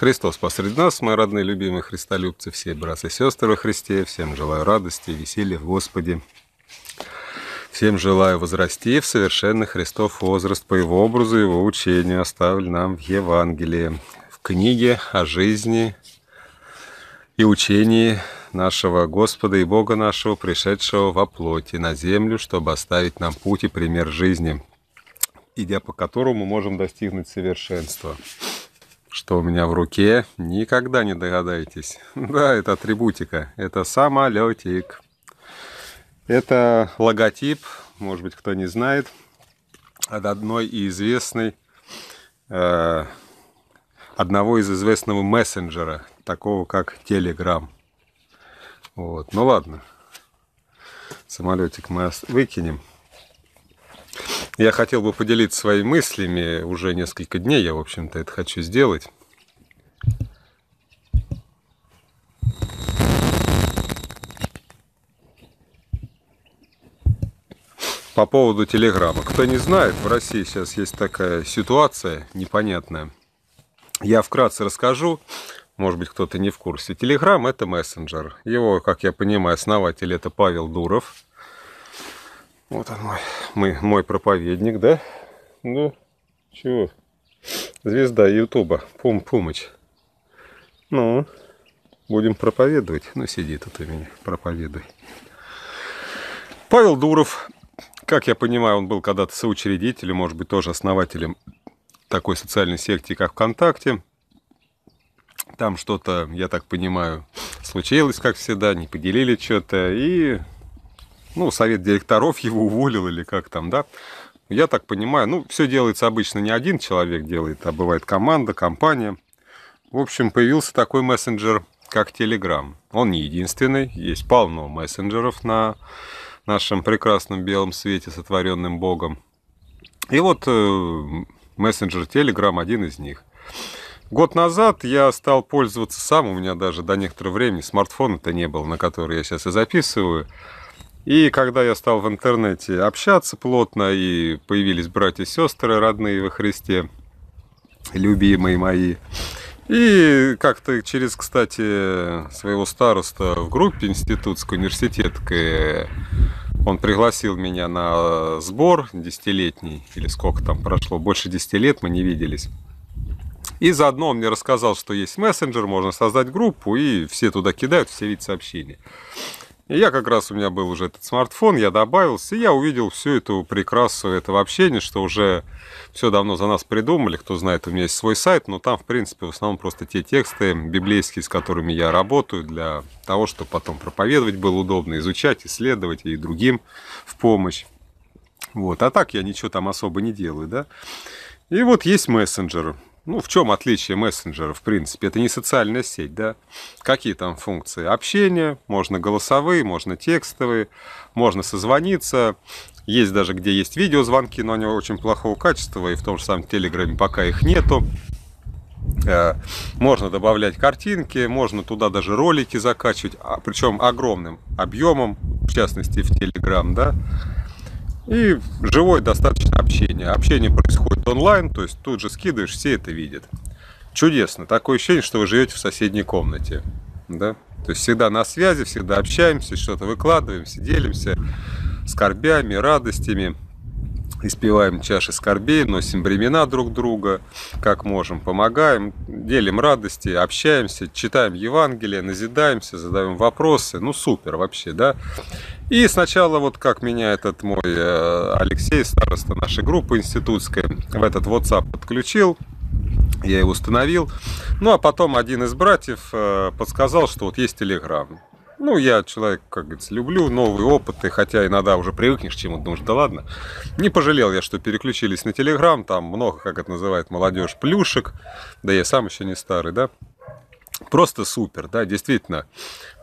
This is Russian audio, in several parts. Христос посреди нас, мои родные, любимые христолюбцы, все братья и сестры во Христе, всем желаю радости и веселья в Господе. Всем желаю возрасти в совершенный Христов возраст по Его образу и Его учению, оставлен нам в Евангелии, в книге о жизни и учении нашего Господа и Бога нашего, пришедшего во плоти на землю, чтобы оставить нам путь и пример жизни, идя по которому мы можем достигнуть совершенства. Что у меня в руке, никогда не догадаетесь. Да, это атрибутика, это самолетик. Это логотип, может быть, кто не знает, от одного из известного мессенджера, такого как Telegram. Вот, ну ладно, самолетик мы выкинем. Я хотел бы поделиться своими мыслями, уже несколько дней я, в общем-то, это хочу сделать. По поводу Телеграма. Кто не знает, в России сейчас есть такая ситуация непонятная. Я вкратце расскажу, может быть, кто-то не в курсе. Телеграм — это мессенджер. Его, как я понимаю, основатель — это Павел Дуров. Вот он мой проповедник, да? Ну, чего? Звезда Ютуба. Пумыч. Ну, будем проповедовать. Ну, сиди тут у меня, проповедуй. Павел Дуров, как я понимаю, он был когда-то соучредителем, может быть, тоже основателем такой социальной секции, как ВКонтакте. Там что-то, я так понимаю, случилось, как всегда, не поделили что-то, и... Ну, совет директоров его уволил или как там, да? Я так понимаю, ну, все делается обычно не один человек делает, а бывает команда, компания. В общем, появился такой мессенджер, как Telegram. Он не единственный, есть полно мессенджеров на нашем прекрасном белом свете, сотворенным Богом. И вот мессенджер Telegram один из них. Год назад я стал пользоваться сам, у меня даже до некоторого времени смартфона-то не было, на который я сейчас и записываю. И когда я стал в интернете общаться плотно, и появились братья и сестры, родные во Христе, любимые мои, и как-то через, кстати, своего староста в группе институтской, университетской, он пригласил меня на сбор десятилетний, или сколько там прошло, больше 10 лет мы не виделись. И заодно он мне рассказал, что есть мессенджер, можно создать группу, и все туда кидают, все видят сообщения. И я как раз, у меня был уже этот смартфон, я добавился, и я увидел всю эту прекрасу этого общения, что уже все давно за нас придумали. Кто знает, у меня есть свой сайт, но там, в принципе, в основном просто те тексты библейские, с которыми я работаю, для того, чтобы потом проповедовать было удобно, изучать, исследовать и другим в помощь. Вот. А так я ничего там особо не делаю, да. И вот есть мессенджер. Ну, в чем отличие мессенджера, в принципе? Это не социальная сеть, да? Какие там функции? Общение, можно голосовые, можно текстовые, можно созвониться. Есть даже, где есть видеозвонки, но они очень плохого качества, и в том же самом Телеграме пока их нету. Можно добавлять картинки, можно туда даже ролики закачивать, причем огромным объемом, в частности, в Телеграм, да? И живое достаточно общение. Общение происходит онлайн, то есть тут же скидываешь, все это видят. Чудесно. Такое ощущение, что вы живете в соседней комнате. Да? То есть всегда на связи, всегда общаемся, что-то выкладываемся, делимся скорбями, радостями. Испеваем чаши скорбей, носим бремена друг друга, как можем, помогаем, делим радости, общаемся, читаем Евангелие, назидаемся, задаем вопросы. Ну, супер вообще, да? И сначала, вот как меня этот мой Алексей, староста нашей группы институтской, в этот WhatsApp подключил, я его установил. Ну, а потом один из братьев подсказал, что вот есть Telegram. Ну, я человек, как говорится, люблю новые опыты, хотя иногда уже привыкнешь к чему-то, думаешь, да ладно. Не пожалел я, что переключились на Телеграм, там много, как это называет молодежь, плюшек, да я сам еще не старый, да. Просто супер, да, действительно.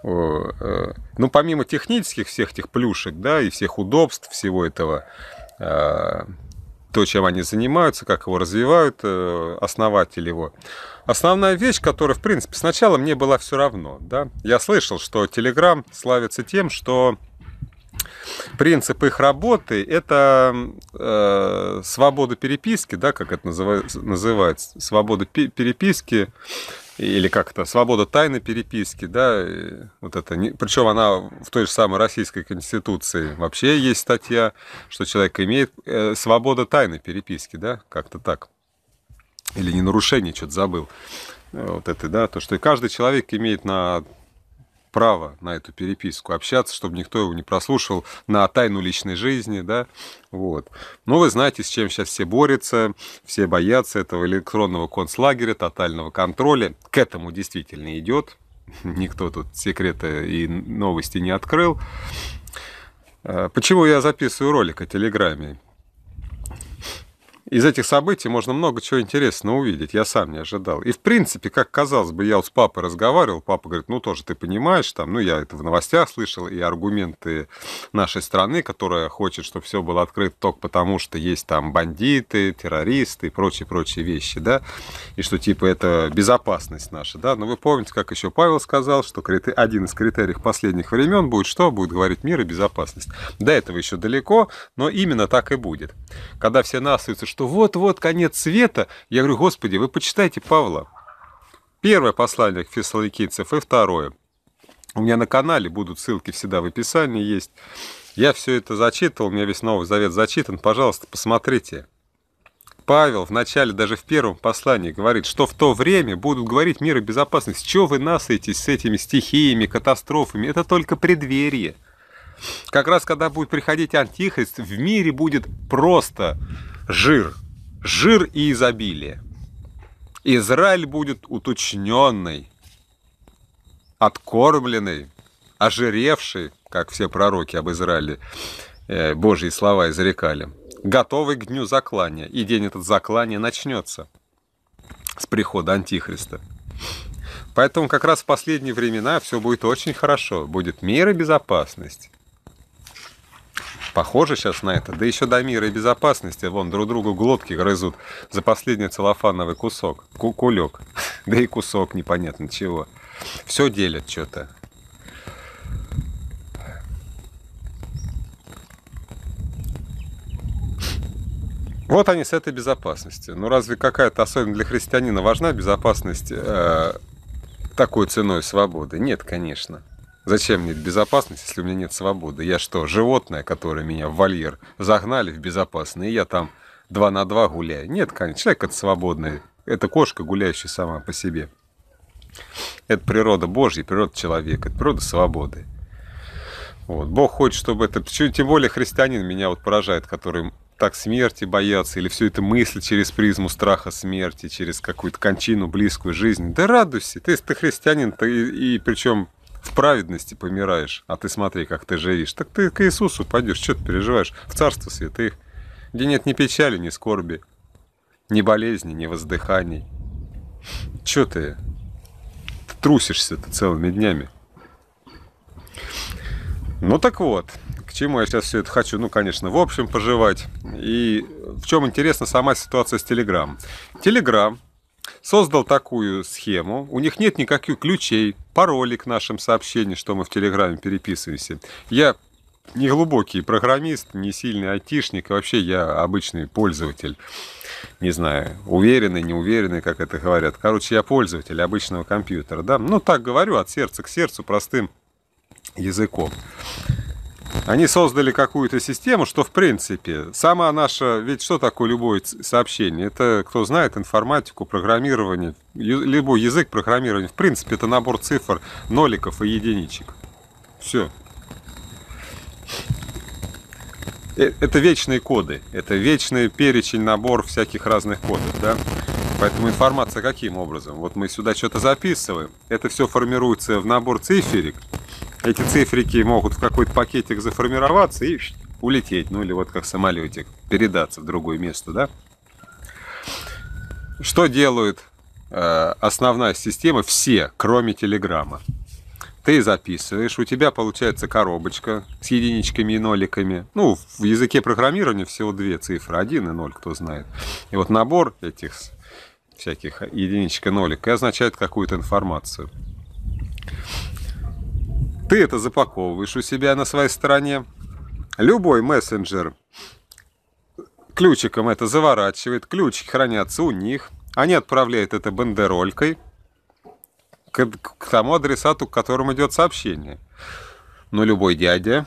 Ну, помимо технических всех этих плюшек, да, и всех удобств, всего этого, то, чем они занимаются, как его развивают, основатель его. Основная вещь, которая, в принципе, сначала мне была все равно, да. Я слышал, что Telegram славится тем, что принцип их работы – это свобода переписки, да, как это называется, свобода переписки, или как это, свобода тайны переписки, да, вот это, причем она в той же самой Российской Конституции вообще есть статья, что человек имеет свобода тайны переписки, да, как-то так, или не нарушение, что-то забыл, вот это, да, то, что каждый человек имеет на право на эту переписку общаться, чтобы никто его не прослушал, на тайну личной жизни, да, вот. Но вы знаете, с чем сейчас все борются, все боятся этого электронного концлагеря, тотального контроля. К этому действительно идет. Никто тут секреты и новости не открыл. Почему я записываю ролик о Телеграме? Из этих событий можно много чего интересного увидеть. Я сам не ожидал. И, в принципе, как казалось бы, я с папой разговаривал. Папа говорит, ну, тоже ты понимаешь, там, ну, я это в новостях слышал, и аргументы нашей страны, которая хочет, чтобы все было открыто только потому, что есть там бандиты, террористы и прочие-прочие вещи, да, и что, типа, это безопасность наша, да. Но вы помните, как еще Павел сказал, что один из критериев последних времен будет что? Будет говорить мир и безопасность. До этого еще далеко, но именно так и будет. Когда все насытся, что вот-вот конец света, я говорю, Господи, вы почитайте Павла. Первое послание к фессалоникийцам и второе. У меня на канале будут ссылки всегда в описании есть. Я все это зачитывал, у меня весь Новый Завет зачитан. Пожалуйста, посмотрите. Павел вначале, даже в первом послании, говорит, что в то время будут говорить мир и безопасность. Чего вы насытитесь с этими стихиями, катастрофами? Это только преддверие. Как раз когда будет приходить Антихрист, в мире будет просто... Жир и изобилие. Израиль будет уточненный, откормленный, ожиревший, как все пророки об Израиле Божьи слова изрекали, готовый к дню заклания. И день этот заклания начнется с прихода Антихриста. Поэтому как раз в последние времена все будет очень хорошо. Будет мир и безопасность. Похоже сейчас на это. Да еще до мира и безопасности. Вон, друг другу глотки грызут за последний целлофановый кусок. Кулек. Да и кусок непонятно чего. Все делят что-то. Вот они с этой безопасностью. Ну разве какая-то, особенно для христианина, важна безопасность такой ценой свободы? Нет, конечно. Зачем мне безопасность, если у меня нет свободы? Я что, животное, которое меня в вольер загнали в безопасный, и я там 2 на 2 гуляю? Нет, конечно, человек это свободный. Это кошка, гуляющая сама по себе. Это природа Божья, природа человека, это природа свободы. Вот. Бог хочет, чтобы это... Тем более христианин меня вот поражает, который так смерти боятся, или все это мысли через призму страха смерти, через какую-то кончину, близкую жизнь. Да радуйся, ты, если ты христианин, ты и причем... В праведности помираешь, а ты смотри, как ты живешь. Так ты к Иисусу пойдешь, что ты переживаешь? В Царство Святых, где нет ни печали, ни скорби, ни болезни, ни воздыханий. Че ты трусишься-то целыми днями? Ну так вот, к чему я сейчас все это хочу? Ну, конечно, в общем, пожевать. И в чем интересна сама ситуация с Телеграм. Телеграм создал такую схему. У них нет никаких ключей, паролей к нашим сообщениям, что мы в Телеграме переписываемся. Я не глубокий программист, не сильный айтишник. Вообще я обычный пользователь. Не знаю, уверенный, неуверенный, как это говорят. Короче, я пользователь обычного компьютера. Да? Ну, так говорю, от сердца к сердцу, простым языком. Они создали какую-то систему, что, в принципе, сама наша... Ведь что такое любое сообщение? Это, кто знает, информатику, программирование, любой язык программирования. В принципе, это набор цифр, ноликов и единичек. Все. Это вечные коды. Это вечный перечень, набор всяких разных кодов, да? Поэтому информация каким образом? Вот мы сюда что-то записываем. Это все формируется в набор циферик. Эти цифрики могут в какой-то пакетик заформироваться и улететь. Ну или вот как самолетик, передаться в другое место, да? Что делает основная система? Все, кроме Телеграма. Ты записываешь, у тебя получается коробочка с единичками и ноликами. Ну, в языке программирования всего 2 цифры, 1 и 0, кто знает. И вот набор этих всяких единичек и нолик означает какую-то информацию. Ты это запаковываешь у себя на своей стороне. Любой мессенджер ключиком это заворачивает. Ключики хранятся у них. Они отправляют это бандеролькой. к тому адресату, к которому идет сообщение. Но любой дядя,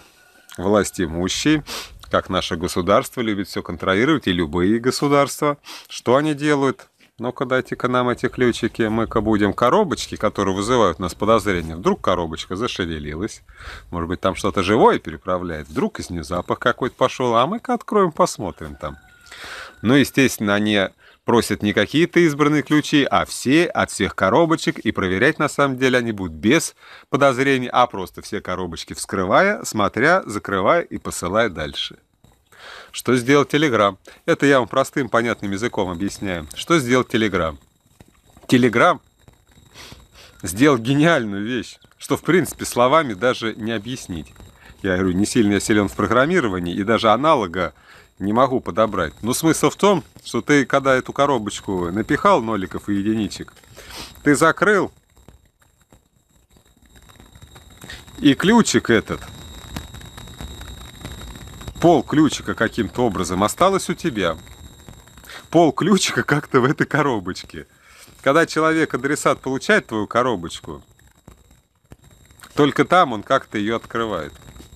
власть имущий, как наше государство, любит все контролировать, и любые государства, что они делают? Ну-ка, дайте-ка нам эти ключики, мы-ка будем коробочки, которые вызывают у нас подозрения. Вдруг коробочка зашевелилась, может быть, там что-то живое переправляет, вдруг из нее запах какой-то пошел, а мы-ка откроем, посмотрим там. Ну, естественно, они просят не какие-то избранные ключи, а все от всех коробочек, и проверять на самом деле они будут без подозрений, а просто все коробочки вскрывая, смотря, закрывая и посылая дальше. Что сделал Telegram? Это я вам простым, понятным языком объясняю. Что сделал Telegram? Telegram сделал гениальную вещь, что, в принципе, словами даже не объяснить. Я говорю, не сильно я силен в программировании, и даже аналога не могу подобрать. Но смысл в том, что ты, когда эту коробочку напихал ноликов и единичек, ты закрыл, и ключик этот... Пол ключика каким-то образом осталось у тебя. Пол ключика как-то в этой коробочке. Когда человек-адресат получает твою коробочку, только там он как-то ее открывает.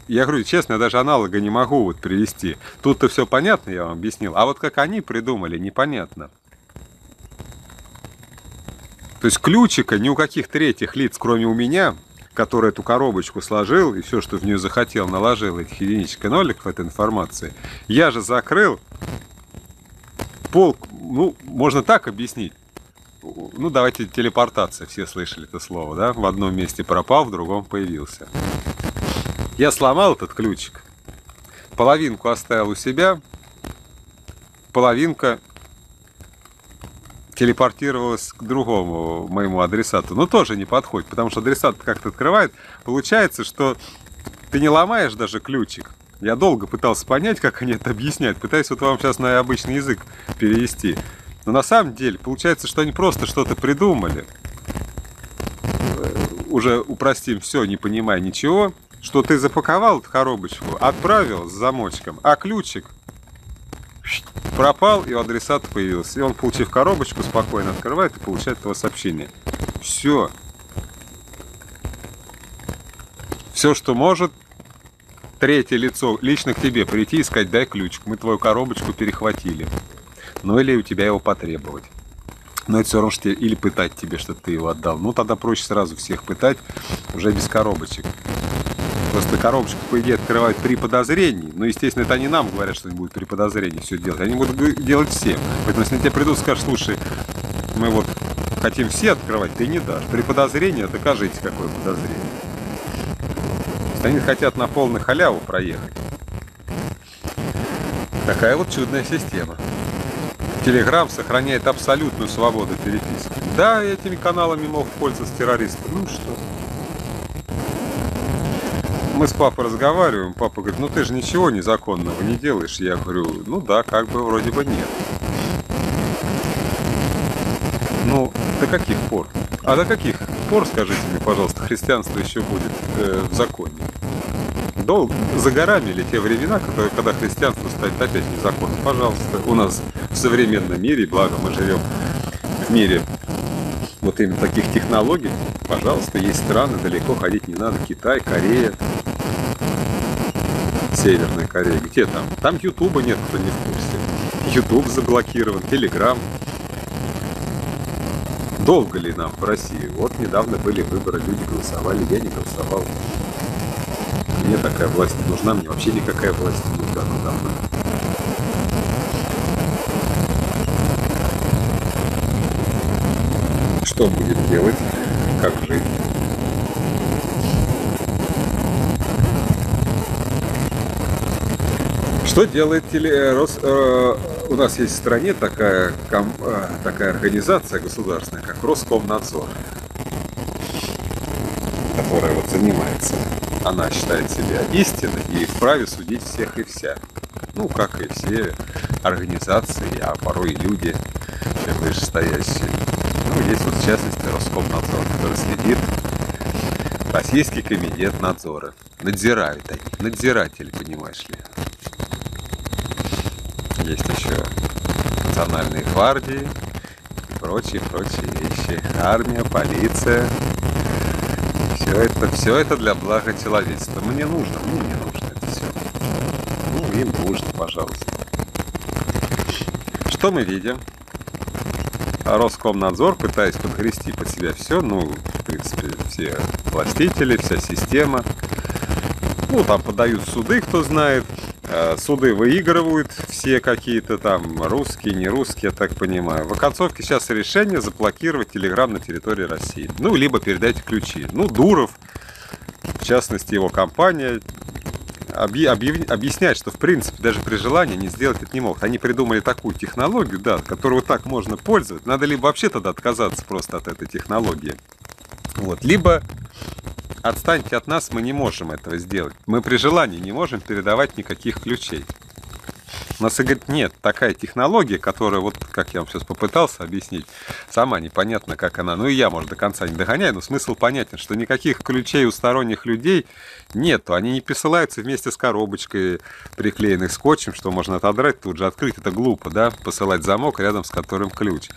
Я говорю, честно, я даже аналога не могу вот привести. Тут-то все понятно, я вам объяснил. А вот как они придумали, непонятно. То есть ключика ни у каких третьих лиц, кроме у меня, который эту коробочку сложил и все, что в нее захотел, наложил этих единичек и ноликов, этой информации, я же закрыл пол, ну, можно так объяснить, ну, давайте телепортация, все слышали это слово, да, в одном месте пропал, в другом появился. Я сломал этот ключик, половинку оставил у себя, половинка телепортировалась к другому моему адресату, но тоже не подходит, потому что адресат как-то открывает. Получается, что ты не ломаешь даже ключик. Я долго пытался понять, как они это объясняют, пытаюсь вот вам сейчас на обычный язык перевести. Но на самом деле получается, что они просто что-то придумали. Уже упростим все, не понимая ничего, что ты запаковал эту коробочку, отправил с замочком, а ключик пропал, и у адресата появился. И он, получив коробочку, спокойно открывает и получает этого сообщения. Все. Все, что может третье лицо лично к тебе прийти и сказать: дай ключик, мы твою коробочку перехватили. Ну или у тебя его потребовать. Но это все равно, что или пытать тебе, что ты его отдал. Ну тогда проще сразу всех пытать, уже без коробочек. Просто коробочку, по идее, открывают при подозрении. Но, естественно, это они нам говорят, что они будут при подозрении все делать. Они будут делать все. Поэтому, если тебе придут, скажут: слушай, мы вот хотим все открывать, ты не дашь. При подозрении докажите, какое подозрение. Они хотят на полную халяву проехать. Такая вот чудная система. Telegram сохраняет абсолютную свободу переписки. Да, этими каналами мог пользоваться террористы. Ну что? Мы с папой разговариваем, папа говорит: ну ты же ничего незаконного не делаешь. Я говорю: ну да, как бы вроде бы нет. Ну, до каких пор? А до каких пор, скажите мне, пожалуйста, христианство еще будет в законе? Долго за горами ли те времена, когда христианство станет опять незаконным? Пожалуйста, у нас в современном мире, благо мы живем в мире вот именно таких технологий, пожалуйста, есть страны, далеко ходить не надо, Китай, Корея, Северная Корея, где там? Там Ютуба нет, кто не в курсе. Ютуб заблокирован, Телеграм. Долго ли нам в России? Вот недавно были выборы, люди голосовали, я не голосовал. Мне такая власть не нужна, мне вообще никакая власть не нужна, но давно. Что будем делать? Как жить? Что делает Телерос? У нас есть в стране такая организация государственная, как Роскомнадзор, которая вот занимается. Она считает себя истинной и вправе судить всех и вся. Ну, как и все организации, а порой и люди, чем вышестоящие. Ну, есть вот в частности Роскомнадзор, который следит. Российский комитет надзора. Надзирают они. Надзиратели, понимаешь ли. Есть еще национальные гвардии и прочие вещи. Армия, полиция. Все это для блага человечества. Мне нужно, это все. Ну, им нужно, пожалуйста. Что мы видим? Роскомнадзор, пытаясь подгрести под себя все, ну, в принципе, все властители, вся система. Ну, там подают суды, кто знает. Суды выигрывают все какие-то там русские, не русские, я так понимаю. В оконцовке сейчас решение заблокировать Telegram на территории России. Ну, либо передать ключи. Ну, Дуров, в частности, его компания, объясняет, что, в принципе, даже при желании не сделать это не могут. Они придумали такую технологию, да, которую так можно пользоваться. Надо либо вообще тогда отказаться просто от этой технологии. Вот, либо... Отстаньте от нас, мы не можем этого сделать. Мы при желании не можем передавать никаких ключей. У нас, говорит, нет, такая технология, которая, вот как я вам сейчас попытался объяснить, сама непонятно, как она. Ну и я, может, до конца не догоняю, но смысл понятен, что никаких ключей у сторонних людей нету. Они не присылаются вместе с коробочкой, приклеенной скотчем, что можно отодрать, тут же открыть. Это глупо, да, посылать замок, рядом с которым ключ.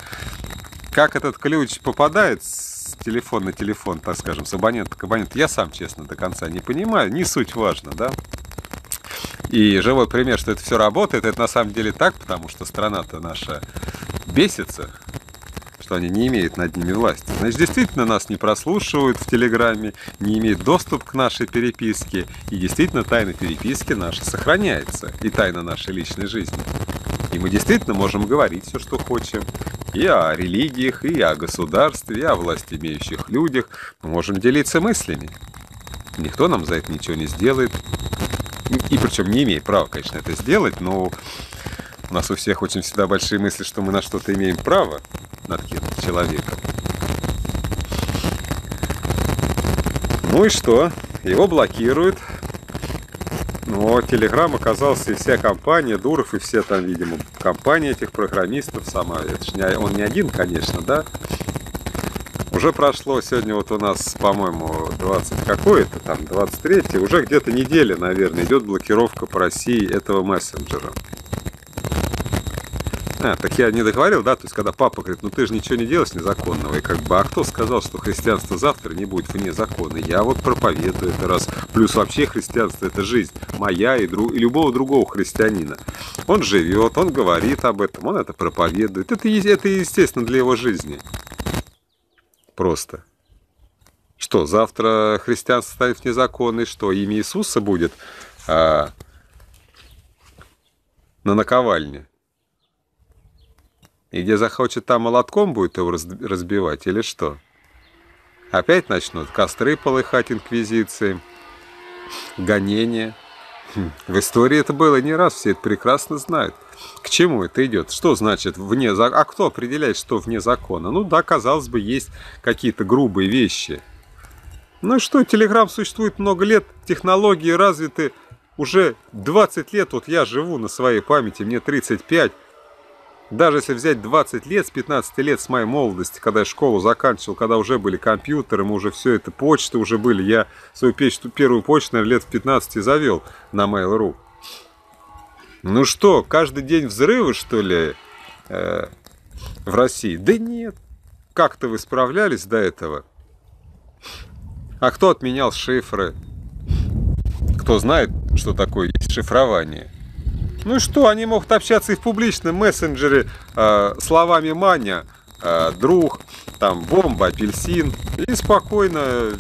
Как этот ключ попадает с телефона на телефон, так скажем, с абонента к абоненту, я сам, честно, до конца не понимаю. Не суть важно, да? И живой пример, что это все работает, это на самом деле так, потому что страна-то наша бесится, что они не имеют над ними власти. Значит, действительно нас не прослушивают в Телеграме, не имеют доступ к нашей переписке, и действительно тайна переписки наша сохраняется, и тайна нашей личной жизни. И мы действительно можем говорить все, что хотим. И о религиях, и о государстве, и о власть имеющих людях. Мы можем делиться мыслями. Никто нам за это ничего не сделает. И причем не имеет права, конечно, это сделать, но у нас у всех очень всегда большие мысли, что мы на что-то имеем право над каким-то человеком. Ну и что? Его блокируют. Но Telegram оказался, и вся компания, Дуров, и все там, видимо, компания этих программистов сама. Это ж не, он не один, конечно, да? Уже прошло сегодня вот у нас, по-моему, 20 какое-то, там, 23-е. Уже где-то неделя, наверное, идет блокировка по России этого мессенджера. Так я не договорил, да? То есть, когда папа говорит, ну ты же ничего не делаешь незаконного. И как бы, а кто сказал, что христианство завтра не будет вне закона? Я вот проповедую это раз. Плюс вообще христианство — это жизнь моя и любого другого христианина. Он живет, он говорит об этом, он это проповедует. Это естественно для его жизни. Просто. Что, завтра христианство станет вне закона, и что, имя Иисуса будет на наковальне? И где захочет, там молотком будет его разбивать или что? Опять начнут костры полыхать, инквизиции, гонения. В истории это было не раз, все это прекрасно знают. К чему это идет? Что значит вне закона? А кто определяет, что вне закона? Ну да, казалось бы, есть какие-то грубые вещи. Ну что, Telegram существует много лет, технологии развиты уже 20 лет. Вот я живу на своей памяти, мне 35. Даже если взять 20 лет, с 15 лет, с моей молодости, когда я школу заканчивал, когда уже были компьютеры, мы уже все это, почты уже были. Я свою первую почту, наверное, лет в 15 завел на Mail.ru. Ну что, каждый день взрывы, что ли, в России? Да нет. Как-то вы справлялись до этого? А кто отменял шифры? Кто знает, что такое есть шифрование? Ну что, они могут общаться и в публичном мессенджере словами «маня», «друг», там «бомба», «апельсин». И спокойно,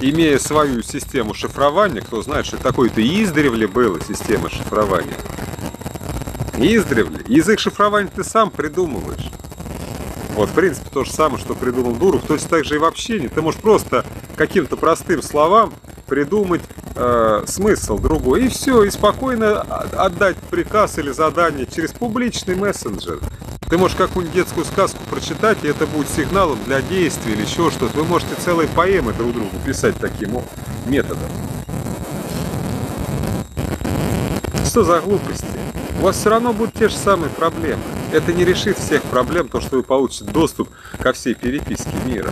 имея свою систему шифрования, кто знает, что такое-то издревле было система шифрования. Издревле. Язык шифрования ты сам придумываешь. Вот, в принципе, то же самое, что придумал Дуров. Точно так же и в общении. Ты можешь просто каким-то простым словам придумать смысл другой, и все, и спокойно отдать приказ или задание через публичный мессенджер. Ты можешь какую-нибудь детскую сказку прочитать, и это будет сигналом для действий или еще что-то. Вы можете целые поэмы друг другу писать таким методом. Что за глупости? У вас все равно будут те же самые проблемы. Это не решит всех проблем, то, что вы получите доступ ко всей переписке мира.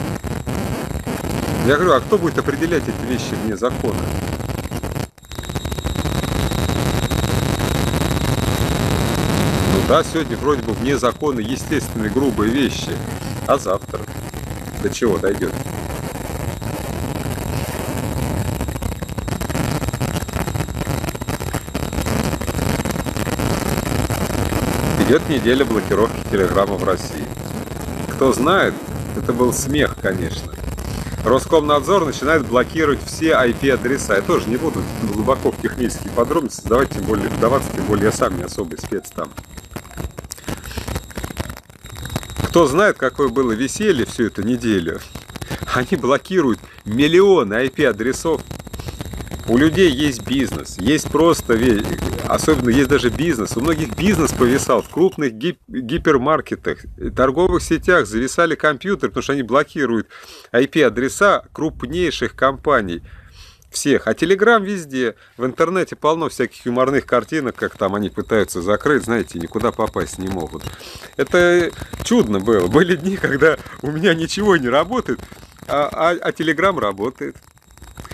Я говорю, а кто будет определять эти вещи вне закона? Ну да, сегодня вроде бы вне закона естественные грубые вещи, а завтра до чего дойдет? Идет неделя блокировки Телеграма в России. Кто знает, это был смех, конечно. Роскомнадзор начинает блокировать все IP-адреса. Я тоже не буду глубоко в технические подробности давать, тем более вдаваться, тем более я сам не особый спец там. Кто знает, какое было веселье всю эту неделю. Они блокируют миллионы IP-адресов. У людей есть бизнес, есть просто, особенно есть даже бизнес. У многих бизнес повисал в крупных гипермаркетах, торговых сетях зависали компьютеры, потому что они блокируют IP-адреса крупнейших компаний всех. А Telegram везде, в интернете полно всяких юморных картинок, как там они пытаются закрыть, знаете, никуда попасть не могут. Это чудно было. Были дни, когда у меня ничего не работает, а Telegram работает.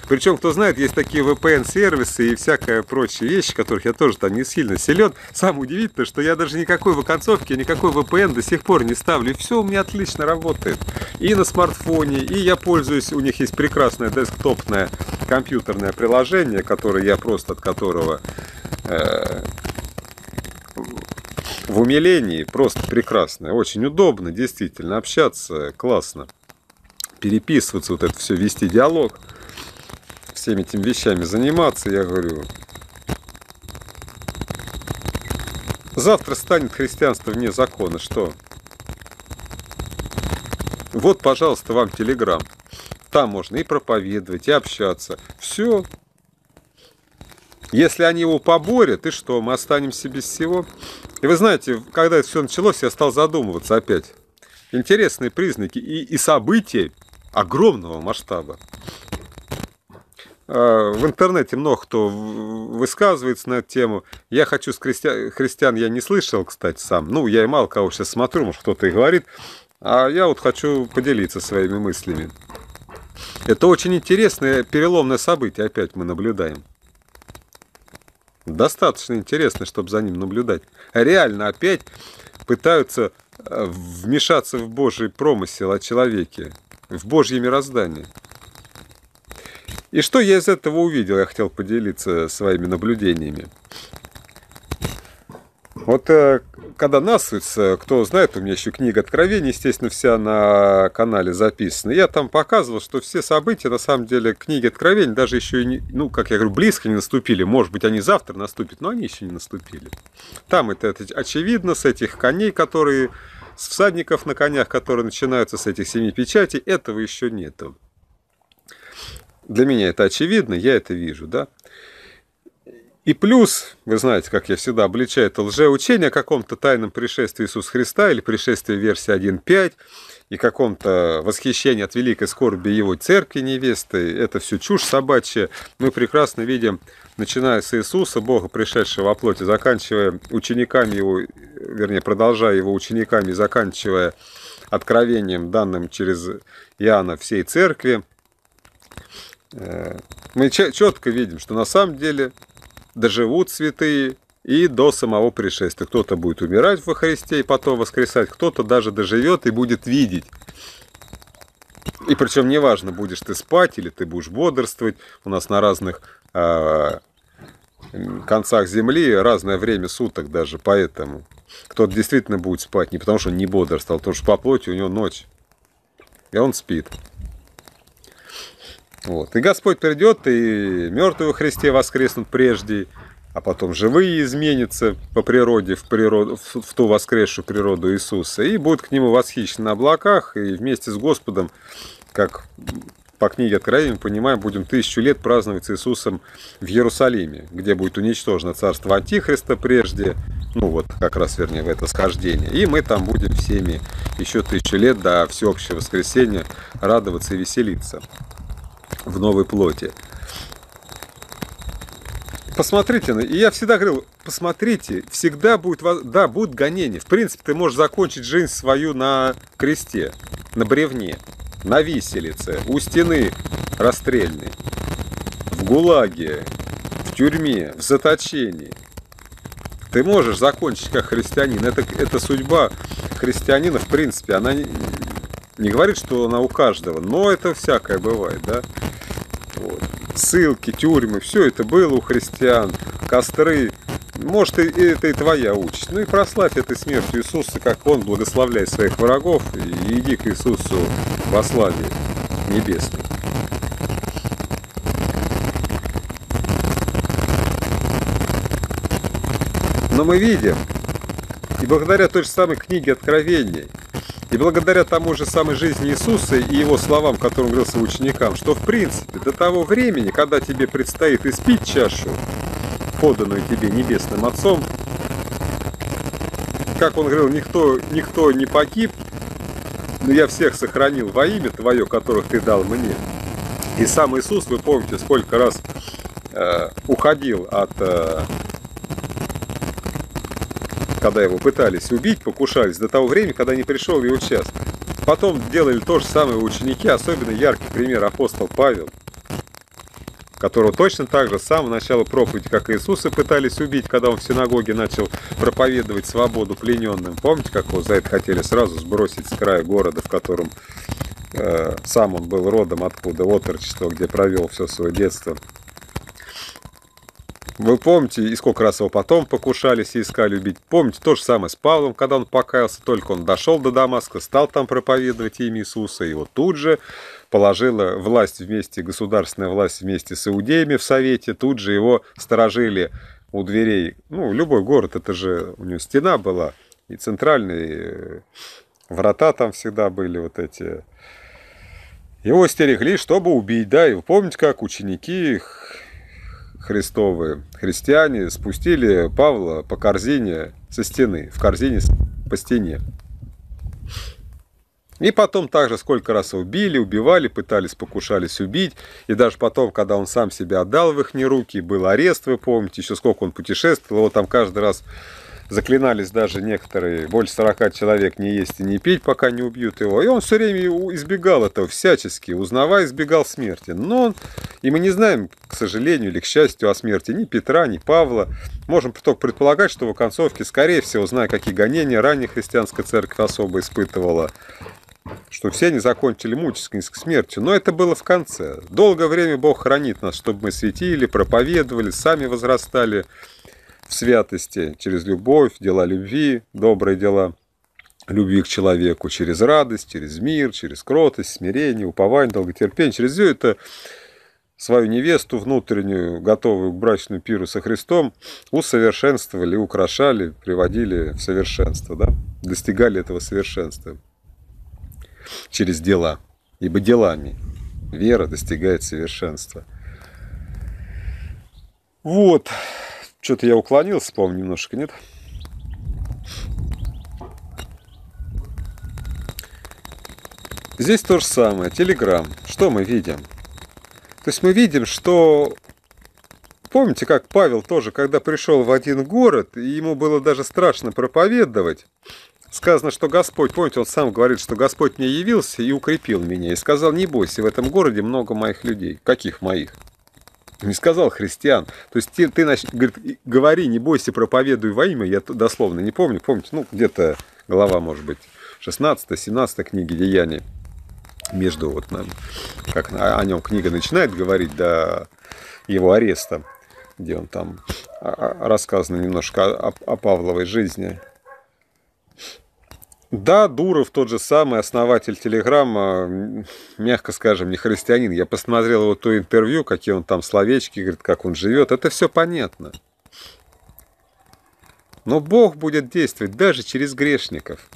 Причем, кто знает, есть такие VPN-сервисы и всякая прочая вещь, которых я тоже там не сильно силен. Самое удивительное, что я даже никакой оконцовки, никакой VPN до сих пор не ставлю. И все у меня отлично работает. И на смартфоне, и я пользуюсь, у них есть прекрасное десктопное компьютерное приложение, которое я просто от которого в умилении, просто прекрасное. Очень удобно, действительно, общаться классно, переписываться, вот это все, вести диалог. Всеми этими вещами заниматься, я говорю. Завтра станет христианство вне закона, что? Вот, пожалуйста, вам Телеграм. Там можно и проповедовать, и общаться. Все. Если они его поборят, и что, мы останемся без всего? И вы знаете, когда это все началось, я стал задумываться опять. Интересные признаки и события огромного масштаба. В интернете много кто высказывается на эту тему. Я хочу с христиан я не слышал, кстати, сам. Ну, я и мало кого сейчас смотрю, может, кто-то и говорит. А я вот хочу поделиться своими мыслями. Это очень интересное переломное событие. Опять мы наблюдаем. Достаточно интересно, чтобы за ним наблюдать. Реально опять пытаются вмешаться в Божий промысел о человеке, в Божье мироздание. И что я из этого увидел, я хотел поделиться своими наблюдениями. Вот когда нас, кто знает, у меня еще книга «Откровений», естественно, вся на канале записана. Я там показывал, что все события, на самом деле, книги «Откровений» даже еще, ну, как я говорю, близко не наступили. Может быть, они завтра наступят, но они еще не наступили. Там это очевидно, с этих коней, которые, с всадников на конях, которые начинаются с этих 7 печатей, этого еще нету. Для меня это очевидно, я это вижу, да. И плюс, вы знаете, как я всегда обличаю, это лжеучение о каком-то тайном пришествии Иисуса Христа или пришествии версии 1.5 и каком-то восхищении от великой скорби его церкви невесты. Это все чушь собачья. Мы прекрасно видим, начиная с Иисуса, Бога, пришедшего во плоти, заканчивая учениками его, вернее, продолжая его учениками, заканчивая откровением, данным через Иоанна всей церкви, мы четко видим, что на самом деле доживут святые и до самого пришествия. Кто-то будет умирать во Христе и потом воскресать, кто-то даже доживет и будет видеть. И причем неважно, будешь ты спать или ты будешь бодрствовать. У нас на разных концах земли разное время суток даже, поэтому кто-то действительно будет спать не потому, что он не бодрствовал, а потому что по плоти у него ночь, и он спит. Вот. И Господь придет, и мертвые во Христе воскреснут прежде, а потом живые изменятся по природе, в ту воскресшую природу Иисуса, и будут к Нему восхищены на облаках, и вместе с Господом, как по книге «Откровения» мы понимаем, будем 1000 лет праздновать с Иисусом в Иерусалиме, где будет уничтожено царство Антихриста прежде, ну вот как раз, вернее, в это схождение. И мы там будем всеми еще 1000 лет до всеобщего воскресения радоваться и веселиться в новой плоти. Посмотрите, и я всегда говорил, посмотрите, всегда будет, да, будут гонения. В принципе, ты можешь закончить жизнь свою на кресте, на бревне, на виселице, у стены расстрельной, в ГУЛАГе, в тюрьме, в заточении. Ты можешь закончить как христианин. Это судьба христианина, в принципе, она не говорит, что она у каждого, но это всякое бывает, да. Ссылки, тюрьмы, все это было у христиан, костры, Может, это и твоя участь. Ну и прославь этой смертью Иисуса, как Он, благословляй своих врагов, и иди к Иисусу во славе небесной. Но мы видим, и благодаря той же самой книге Откровений, и благодаря тому же самой жизни Иисуса и Его словам, которым говорил своим ученикам, что в принципе до того времени, когда тебе предстоит испить чашу, поданную тебе Небесным Отцом, как Он говорил, никто не погиб, но я всех сохранил во имя Твое, которых Ты дал мне. И сам Иисус, вы помните, сколько раз уходил от... когда Его пытались убить, покушались, до того времени, когда не пришел Его час. Потом делали то же самое ученики, особенно яркий пример апостол Павел, которого точно так же с самого начала проповеди, как Иисуса, пытались убить, когда он в синагоге начал проповедовать свободу плененным. Помните, как его за это хотели сразу сбросить с края города, в котором сам он был родом, откуда отрочество, где провел все свое детство. Вы помните, и сколько раз его потом покушались и искали убить. Помните то же самое с Павлом, когда он покаялся, только он дошел до Дамаска, стал там проповедовать имя Иисуса, его тут же положила власть вместе, государственная власть вместе с иудеями в Совете, тут же его сторожили у дверей. Ну, любой город, это же у него стена была, и центральные врата там всегда были вот эти. Его стерегли, чтобы убить, да, и вы помните, как ученики их... Христовые христиане спустили Павла по корзине со стены, в корзине по стене. И потом также сколько раз убили, убивали, пытались, покушались убить. И даже потом, когда он сам себя отдал в их руки, был арест, вы помните, еще сколько он путешествовал, его там каждый раз заклинались даже некоторые, больше 40 человек, не есть и не пить, пока не убьют его. И он все время избегал этого всячески, узнавая, избегал смерти. Но он, и мы не знаем, к сожалению или к счастью, о смерти ни Петра, ни Павла. Можем только предполагать, что в оконцовке, скорее всего, зная, какие гонения ранняя христианская церковь особо испытывала, что все они закончили мученической смертью. Но это было в конце. Долгое время Бог хранит нас, чтобы мы светили, проповедовали, сами возрастали в святости, через любовь, дела любви, добрые дела, любви к человеку, через радость, через мир, через кротость, смирение, упование, долготерпение, через все это свою невесту внутреннюю, готовую к брачному пиру со Христом, усовершенствовали, украшали, приводили в совершенство, да? Достигали этого совершенства через дела, ибо делами вера достигает совершенства. Вот. Что-то я уклонился, по-моему, немножко, нет? Здесь то же самое. Telegram. Что мы видим? То есть мы видим, что... Помните, как Павел тоже, когда пришел в один город, и ему было даже страшно проповедовать. Сказано, что Господь... Помните, он сам говорит, что Господь мне явился и укрепил меня. И сказал, не бойся, в этом городе много моих людей. Каких моих? Не сказал христиан. То есть ты говорит, говори, не бойся, проповедуй во имя. Я дословно не помню. Помните, ну где-то глава, может быть, 16-17 книги Деяний. Между вот нам, как о нем книга начинает говорить до его ареста, где он там рассказано немножко о Павловой жизни. Да, Дуров тот же самый, основатель Телеграма, мягко скажем, не христианин. Я посмотрел его то интервью, какие он там словечки, говорит, как он живет. Это все понятно. Но Бог будет действовать даже через грешников.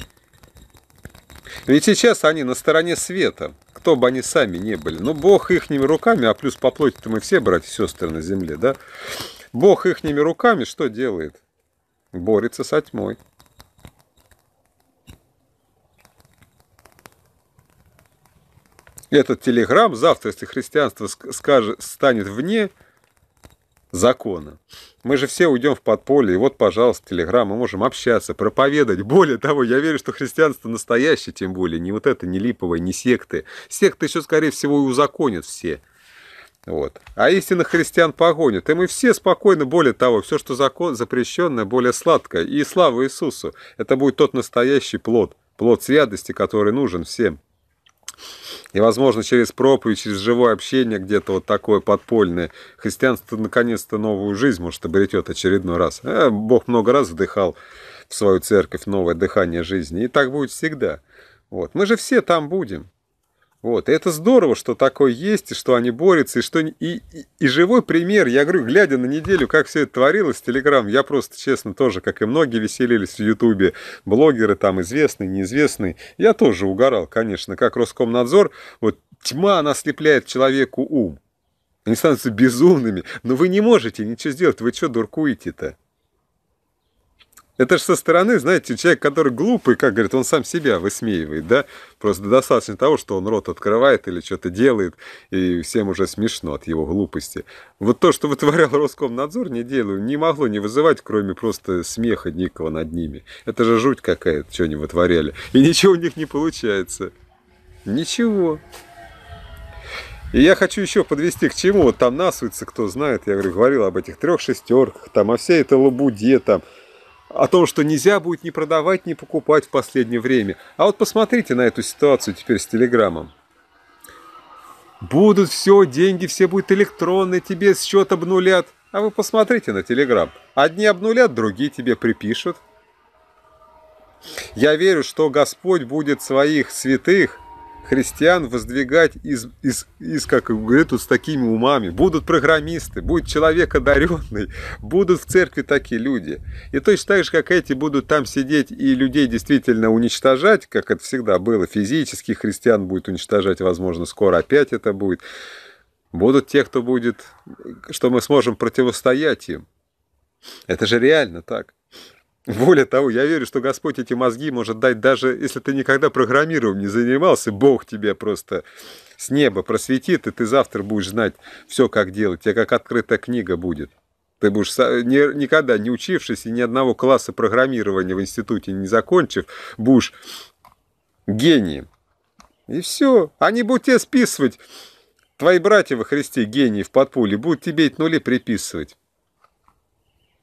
Ведь сейчас они на стороне света, кто бы они сами не были. Но Бог ихними руками, а плюс по плоти-то мы все, братья и сестры, на земле, да? Бог ихними руками что делает? Борется со тьмой. Этот телеграм завтра, если христианство станет вне закона, мы же все уйдем в подполье, и вот, пожалуйста, телеграм, мы можем общаться, проповедовать. Более того, я верю, что христианство настоящее, тем более, не вот это, не липовое, не секты. Секты еще, скорее всего, и узаконят все. Вот. А истинных христиан погонят. И мы все спокойно, более того, все, что запрещенное, более сладкое. И слава Иисусу, это будет тот настоящий плод, плод святости, который нужен всем. И, возможно, через проповедь, через живое общение, где-то вот такое подпольное, христианство наконец-то новую жизнь, может, обретет очередной раз. Бог много раз вдыхал в свою церковь новое дыхание жизни, и так будет всегда. Вот. Мы же все там будем. Вот. И это здорово, что такое есть, и что они борются, и что... И живой пример, я говорю, глядя на неделю, как все это творилось в Телеграм, я просто, честно, тоже, как и многие, веселились в Ютубе, блогеры там известные, неизвестные, я тоже угорал, конечно, как Роскомнадзор, вот тьма, она слепляет человеку ум, они становятся безумными, но вы не можете ничего сделать, вы что дуркуете-то? Это же со стороны, знаете, человек, который глупый, как говорит, он сам себя высмеивает, да? Просто достаточно того, что он рот открывает или что-то делает, и всем уже смешно от его глупости. Вот то, что вытворял Роскомнадзор неделю, не могло не вызывать, кроме просто смеха дикого над ними. Это же жуть какая-то, что они вытворяли. И ничего у них не получается. Ничего. И я хочу еще подвести к чему. Вот там насуется, кто знает, я говорил об этих 3 шестерках, там, о всей этой лабуде, там, о том, что нельзя будет ни продавать, ни покупать в последнее время. А вот посмотрите на эту ситуацию теперь с Телеграмом. Будут все, деньги все будут электронные, тебе счет обнулят. А вы посмотрите на Телеграм. Одни обнулят, другие тебе припишут. Я верю, что Господь будет своих святых христиан воздвигать как говорят, с такими умами. Будут программисты, будет человек одаренный, будут в церкви такие люди. И точно так же, как эти будут там сидеть и людей действительно уничтожать, как это всегда было, физически христиан будет уничтожать, возможно, скоро опять это будет. Будут те, кто будет, что мы сможем противостоять им. Это же реально так. Более того, я верю, что Господь эти мозги может дать, даже если ты никогда программированием не занимался, Бог тебе просто с неба просветит, и ты завтра будешь знать все, как делать. Тебе как открытая книга будет. Ты будешь, никогда не учившись и ни одного класса программирования в институте не закончив, будешь гением. И все. Они будут тебе списывать, твои братья во Христе, гении в подполье, будут тебе эти нули приписывать.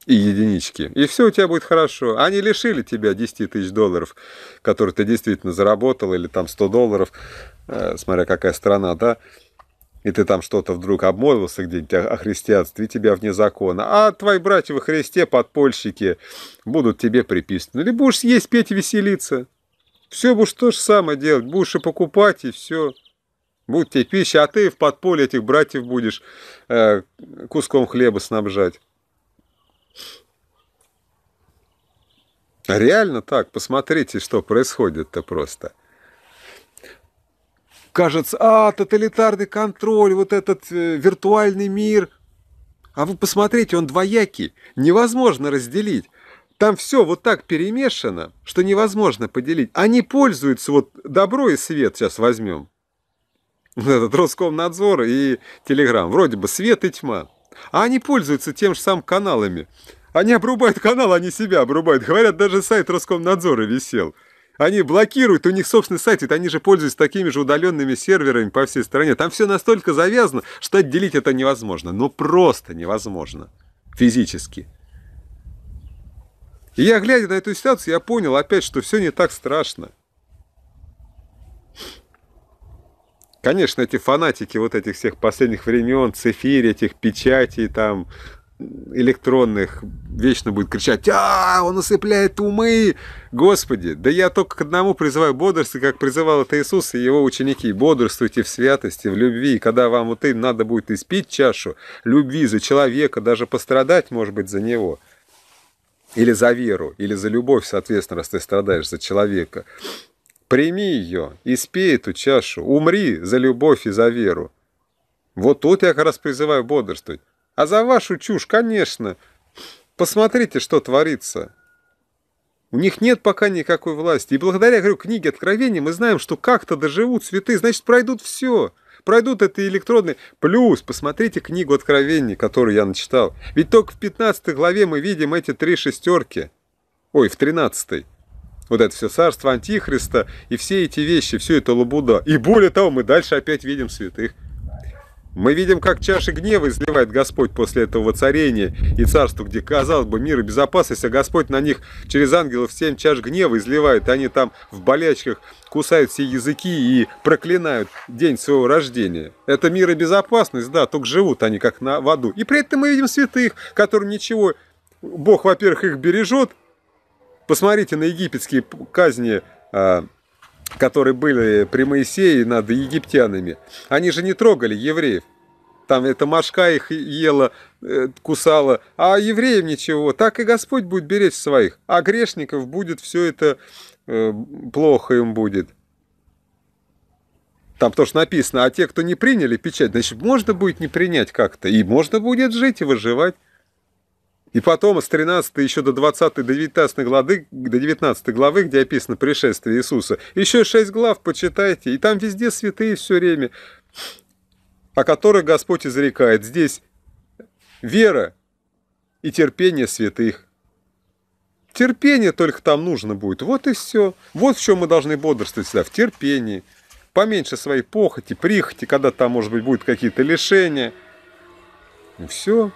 И единички. И все у тебя будет хорошо. Они лишили тебя 10 тысяч долларов, которые ты действительно заработал, или там 100 долларов, смотря какая страна, да, и ты там что-то вдруг обмолвился где-нибудь о христианстве, и тебя вне закона. А твои братья во Христе, подпольщики, будут тебе приписаны. Или будешь есть, петь, веселиться. Все будешь то же самое делать. Будешь и покупать, и все. Будет тебе пища, а ты в подполье этих братьев будешь куском хлеба снабжать. Реально так, посмотрите, что происходит-то просто. Кажется, тоталитарный контроль, вот этот виртуальный мир. А вы посмотрите, он двоякий, невозможно разделить. Там все вот так перемешано, что невозможно поделить. Они пользуются, вот добро и свет сейчас возьмем. Этот Роскомнадзор и Телеграм, вроде бы свет и тьма. А они пользуются тем же самым каналами. Они обрубают канал, они себя обрубают. Говорят, даже сайт Роскомнадзора висел. Они блокируют, у них собственный сайт, ведь они же пользуются такими же удаленными серверами по всей стране. Там все настолько завязано, что отделить это невозможно. Ну просто невозможно. Физически. И я, глядя на эту ситуацию, я понял опять, что все не так страшно. Конечно, эти фанатики вот этих всех последних времен, цифирь, этих печатей там электронных, вечно будет кричать: «А, он усыпляет умы!» Господи, да я только к одному призываю: бодрствуйте, как призывал это Иисус и его ученики. Бодрствуйте в святости, в любви. И когда вам вот и надо будет испить чашу любви за человека, даже пострадать, может быть, за него. Или за веру, или за любовь, соответственно, раз ты страдаешь за человека. Прими ее, испей эту чашу, умри за любовь и за веру. Вот тут я как раз призываю бодрствовать. А за вашу чушь, конечно, посмотрите, что творится. У них нет пока никакой власти. И благодаря, я говорю, книге Откровения мы знаем, что как-то доживут святые, значит, пройдут все. Пройдут это электронные. Плюс, посмотрите книгу Откровения, которую я начитал. Ведь только в 15 главе мы видим эти 3 шестерки. Ой, в 13-й. Вот это все царство Антихриста и все эти вещи, все это лабуда. И более того, мы дальше опять видим святых. Мы видим, как чаши гнева изливает Господь после этого воцарения и царства, где, казалось бы, мир и безопасность, а Господь на них через ангелов 7 чаш гнева изливает, они там в болячках кусают все языки и проклинают день своего рождения. Это мир и безопасность, да, только живут они как на аду. И при этом мы видим святых, которым ничего, Бог, во-первых, их бережет. Посмотрите на египетские казни, которые были при Моисее над египтянами. Они же не трогали евреев. Там эта мошка их ела, кусала. А евреям ничего. Так и Господь будет беречь своих. А грешников будет все это, плохо им будет. Там тоже написано, а те, кто не приняли печать, значит, можно будет не принять как-то. И можно будет жить и выживать. И потом с 13 еще до 20 до 19 главы, где описано пришествие Иисуса, еще 6 глав почитайте, и там везде святые все время, о которых Господь изрекает. Здесь вера и терпение святых. Терпение только там нужно будет. Вот и все. Вот в чем мы должны бодрствовать всегда, в терпении. Поменьше своей похоти, прихоти, когда там, может быть, будут какие-то лишения. И все.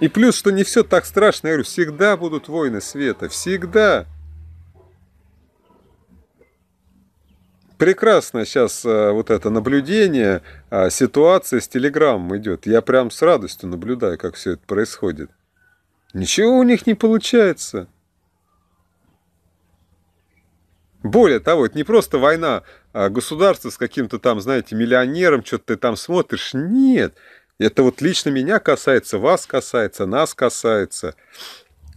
И плюс, что не все так страшно, я говорю, всегда будут войны света, всегда. Прекрасно сейчас вот это наблюдение, ситуация с Телеграмом идет. Я прям с радостью наблюдаю, как все это происходит. Ничего у них не получается. Более того, это не просто война государства с каким-то там, знаете, миллионером, что-то ты там смотришь. Нет. Это вот лично меня касается, вас касается, нас касается.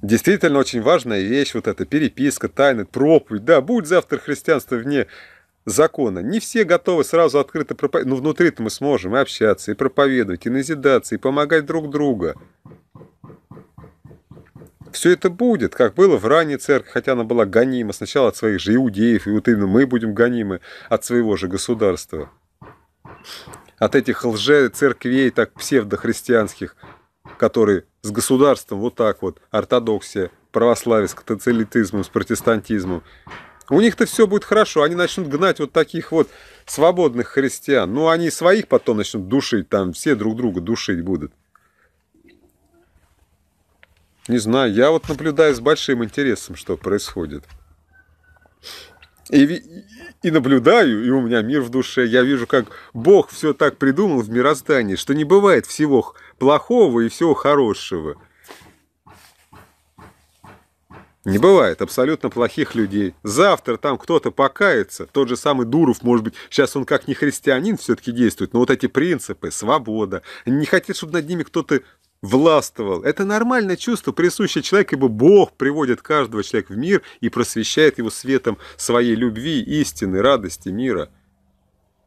Действительно очень важная вещь, вот эта переписка, тайна, проповедь. Да, будет завтра христианство вне закона. Не все готовы сразу открыто проповедовать. Но внутри-то мы сможем и общаться, и проповедовать, и назидаться, и помогать друг другу. Все это будет, как было в ранней церкви, хотя она была гонима сначала от своих же иудеев, и вот именно мы будем гонимы от своего же государства. От этих лже-церквей, так псевдохристианских, которые с государством вот так вот, ортодоксия, православие с католицизмом, с протестантизмом. У них-то все будет хорошо, они начнут гнать вот таких вот свободных христиан. Ну, они своих потом начнут душить, там все друг друга душить будут. Не знаю, я вот наблюдаю с большим интересом, что происходит. И наблюдаю, и у меня мир в душе. Я вижу, как Бог все так придумал в мироздании, что не бывает всего плохого и всего хорошего. Не бывает абсолютно плохих людей. Завтра там кто-то покается, тот же самый Дуров, может быть, сейчас он как не христианин все-таки действует, но вот эти принципы, свобода, не хотят, чтобы над ними кто-то властвовал. Это нормальное чувство, присущее человеку, ибо Бог приводит каждого человека в мир и просвещает его светом своей любви, истины, радости, мира.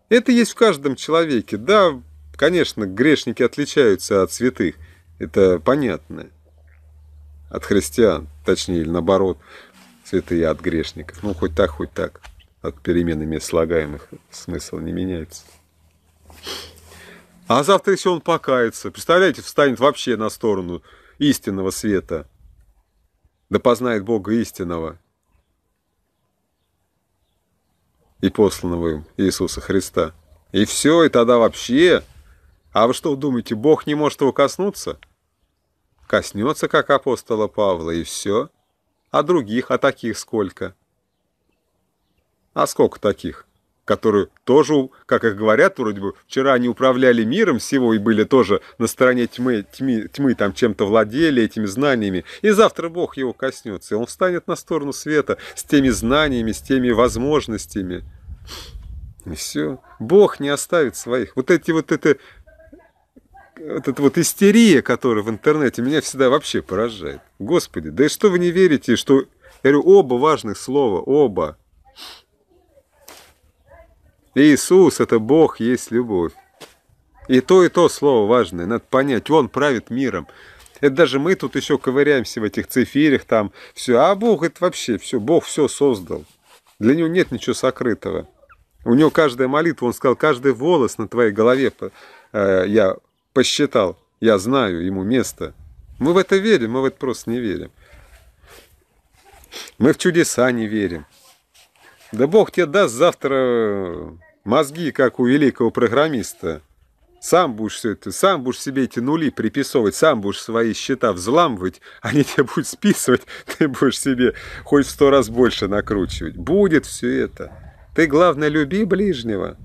Это есть в каждом человеке. Да, конечно, грешники отличаются от святых, это понятно. От христиан, точнее, или наоборот, святые от грешников. Ну, хоть так, от перемены мест слагаемых смысл не меняется. А завтра, если он покается, представляете, встанет вообще на сторону истинного света. Да познает Бога истинного и посланного им Иисуса Христа. И все, и тогда вообще. А вы что думаете, Бог не может его коснуться? Коснется, как апостола Павла, и все. А других, а таких сколько? А сколько таких? Которые тоже, как их говорят, вроде бы вчера они управляли миром всего и были тоже на стороне тьмы там чем-то владели этими знаниями. И завтра Бог его коснется, и он встанет на сторону света с теми знаниями, с теми возможностями. И все. Бог не оставит своих. Вот эта истерия, которая в интернете, меня всегда вообще поражает. Господи, да и что вы не верите, что... Я говорю, оба важных слова, оба. Иисус – это Бог, есть любовь. И то слово важное, надо понять. Он правит миром. Это даже мы тут еще ковыряемся в этих цифирях, там все. А Бог – это вообще все. Бог все создал. Для него нет ничего сокрытого. У него каждая молитва, он сказал, каждый волос на твоей голове я посчитал. Я знаю ему место. Мы в это верим, мы в это просто не верим. Мы в чудеса не верим. Да Бог тебе даст завтра Мозги, как у великого программиста. Сам будешь все это, сам будешь себе эти нули приписывать, сам будешь свои счета взламывать, они тебя будут списывать, ты будешь себе хоть 100 раз больше накручивать. Будет все это. Ты, главное, люби ближнего.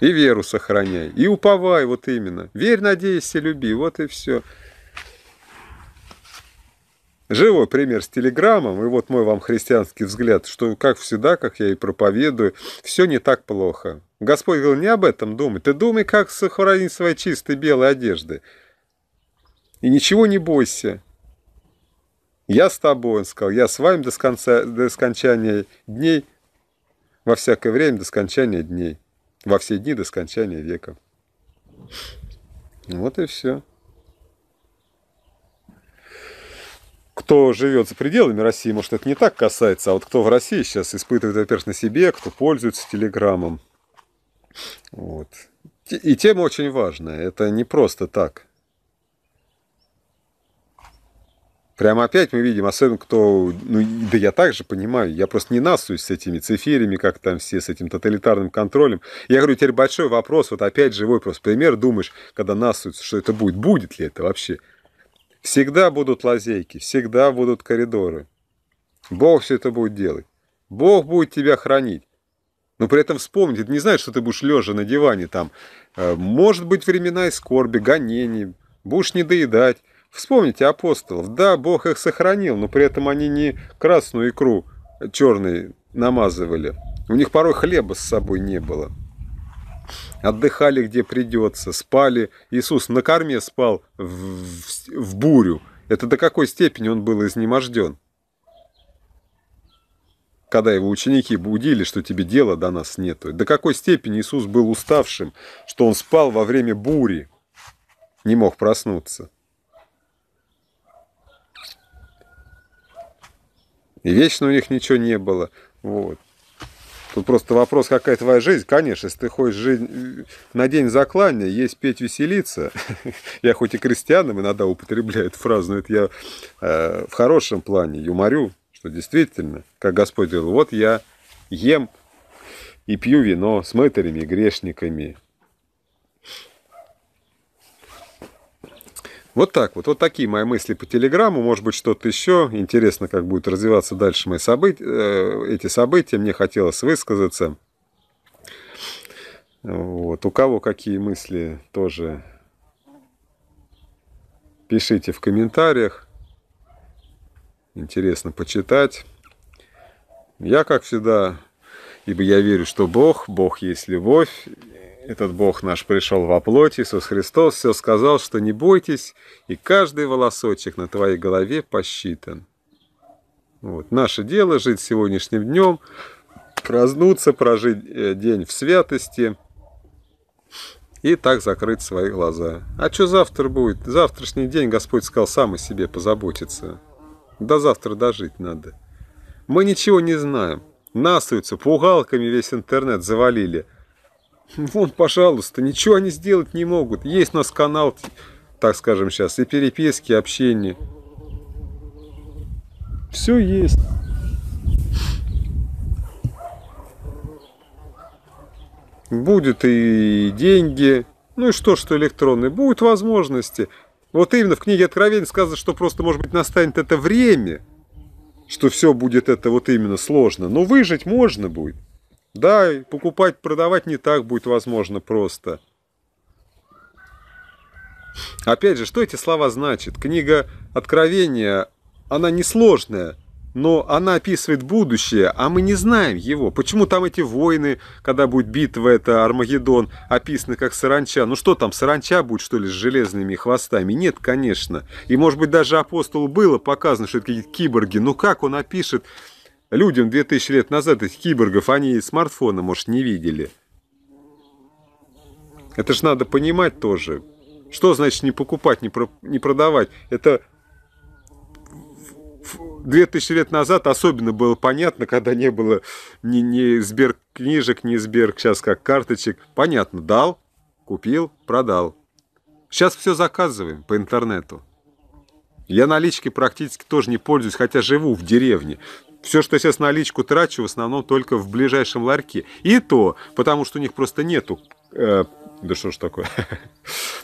И веру сохраняй, и уповай, вот именно. Верь, надейся, люби, вот и все. Живой пример с Телеграмом, и вот мой вам христианский взгляд, что, как всегда, как я и проповедую, все не так плохо. Господь говорил, не об этом думай, ты думай, как сохранить свои чистые белые одежды. И ничего не бойся. Я с тобой, он сказал, я с вами до скончания дней, во всякое время до скончания дней, во все дни до скончания века. Вот и все. Кто живет за пределами России, может, это не так касается, а вот кто в России сейчас испытывает, во-первых, на себе, кто пользуется Телеграмом. Вот. И тема очень важная, это не просто так. Прямо опять мы видим, особенно кто... Ну, да я также понимаю, я просто не насуюсь с этими цифирями, как там все, с этим тоталитарным контролем. Я говорю, теперь большой вопрос, вот опять живой просто пример, думаешь, когда насуются, что это будет, будет ли это вообще? Всегда будут лазейки, всегда будут коридоры. Бог все это будет делать. Бог будет тебя хранить. Но при этом вспомнить, это не значит, что ты будешь лежа на диване там. Может быть, времена и скорби, гонений, будешь недоедать. Вспомните апостолов. Да, Бог их сохранил, но при этом они не красную икру черной намазывали. У них порой хлеба с собой не было. Отдыхали, где придется, спали. Иисус на корме спал в бурю. Это до какой степени он был изнеможден. Когда его ученики будили, что тебе дела до нас нету. До какой степени Иисус был уставшим, что он спал во время бури. Не мог проснуться. И вечно у них ничего не было. Вот. Тут просто вопрос, какая твоя жизнь. Конечно, если ты хочешь жизнь на день заклания, есть, петь, веселиться. Я хоть и крестьянам иногда употребляю эту фразу, но это я в хорошем плане юморю, что действительно, как Господь говорил, вот я ем и пью вино с мытарями и грешниками. Вот так вот. Вот такие мои мысли по Телеграму. Может быть, что-то еще. Интересно, как будут развиваться дальше мои эти события. Мне хотелось высказаться. Вот. У кого какие мысли, тоже пишите в комментариях. Интересно почитать. Я, как всегда, ибо я верю, что Бог есть любовь. Этот Бог наш пришел во плоти, Иисус Христос все сказал, что не бойтесь, и каждый волосочек на твоей голове посчитан. Вот. Наше дело жить сегодняшним днем, проснуться, прожить день в святости и так закрыть свои глаза. А что завтра будет? Завтрашний день Господь сказал, сам о себе позаботиться. До завтра дожить надо. Мы ничего не знаем. Насуются, пугалками весь интернет завалили. Вон, пожалуйста, ничего они сделать не могут. Есть у нас канал, так скажем сейчас, и переписки, и общение. Все есть. Будут и деньги, ну и что электронные. Будут возможности. Вот именно в книге Откровения сказано, что просто, может быть, настанет это время, что все будет это вот именно сложно. Но выжить можно будет. Да, и покупать, продавать не так будет возможно просто. Опять же, что эти слова значат? Книга Откровения, она несложная, но она описывает будущее, а мы не знаем его. Почему там эти войны, когда будет битва, это Армагеддон, описаны как саранча? Ну что там, саранча будет, что ли, с железными хвостами? Нет, конечно. И, может быть, даже апостолу было показано, что это какие-то киборги. Ну как он опишет... Людям 2000 лет назад этих киборгов, они смартфона, может, не видели. Это же надо понимать тоже. Что значит не покупать, не продавать? Это 2000 лет назад особенно было понятно, когда не было ни сберкнижек, ни сбер, сейчас как карточек. Понятно, дал, купил, продал. Сейчас все заказываем по интернету. Я наличкой практически тоже не пользуюсь, хотя живу в деревне. Все, что я сейчас наличку трачу, в основном только в ближайшем ларьке. И то, потому что у них просто нету... да что ж такое?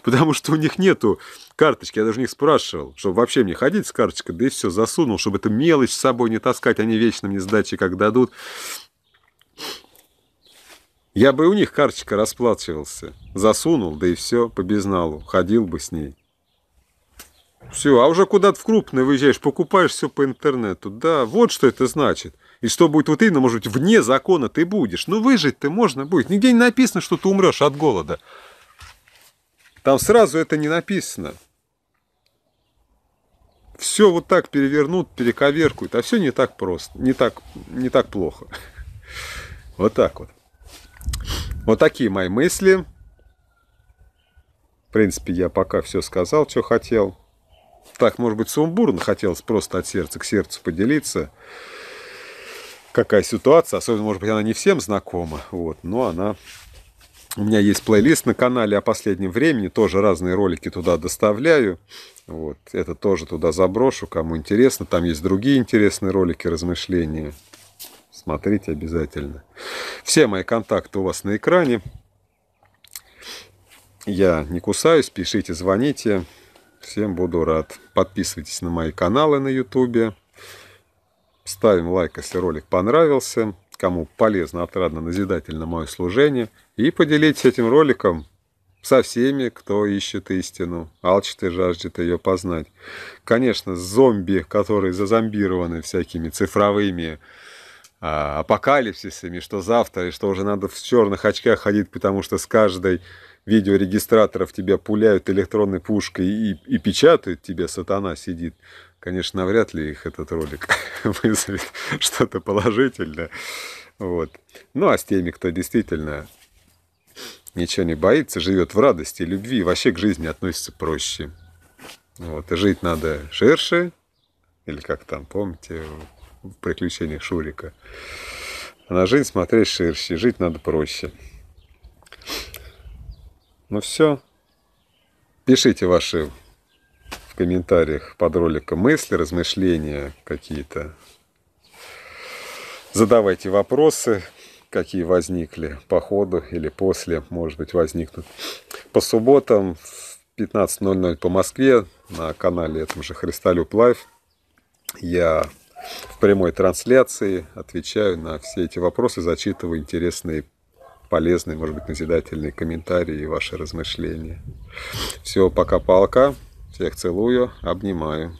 Потому что у них нету карточки. Я даже у них спрашивал, чтобы вообще мне ходить с карточкой. Да и все, засунул, чтобы эту мелочь с собой не таскать. Они вечно мне сдачи как дадут. Я бы у них карточка расплачивался. Засунул, да и все, по безналу. Ходил бы с ней. Все, а уже куда-то в крупное выезжаешь, покупаешь все по интернету. Да, вот что это значит. И что будет вот именно, может быть, вне закона ты будешь. Ну, выжить-то можно будет. Нигде не написано, что ты умрешь от голода. Там сразу это не написано. Все вот так перевернут, перековеркуют. А все не так просто, не так плохо. Вот так вот. Вот такие мои мысли. В принципе, я пока все сказал, что хотел. Так, может быть, сумбурно хотелось просто от сердца к сердцу поделиться. Какая ситуация. Особенно, может быть, она не всем знакома. Вот, но она... У меня есть плейлист на канале о последнем времени. Тоже разные ролики туда доставляю. Вот, это тоже туда заброшу, кому интересно. Там есть другие интересные ролики, размышления. Смотрите обязательно. Все мои контакты у вас на экране. Я не кусаюсь. Пишите, звоните. Всем буду рад. Подписывайтесь на мои каналы на YouTube. Ставим лайк, если ролик понравился. Кому полезно, отрадно, назидательно мое служение. И поделитесь этим роликом со всеми, кто ищет истину. Алчит и жаждет ее познать. Конечно, зомби, которые зазомбированы всякими цифровыми апокалипсисами, что завтра, и что уже надо в черных очках ходить, потому что с каждой... видеорегистраторов тебя пуляют электронной пушкой и печатают, тебя сатана сидит. Конечно, навряд ли их этот ролик вызовет что-то положительное. Вот. Ну, а с теми, кто действительно ничего не боится, живет в радости, любви, вообще к жизни относится проще. Вот. И жить надо ширше, или как там, помните, в «Приключениях Шурика». А на жизнь смотреть ширше, жить надо проще. Ну все. Пишите ваши в комментариях под роликом мысли, размышления какие-то. Задавайте вопросы, какие возникли по ходу или после, может быть, возникнут. По субботам в 15:00 по Москве на канале этом же Христолюб Лайв я в прямой трансляции отвечаю на все эти вопросы, зачитываю интересные вопросы, полезные, может быть, назидательные комментарии и ваши размышления. Все, пока-пока. Всех целую, обнимаю.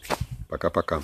Пока-пока.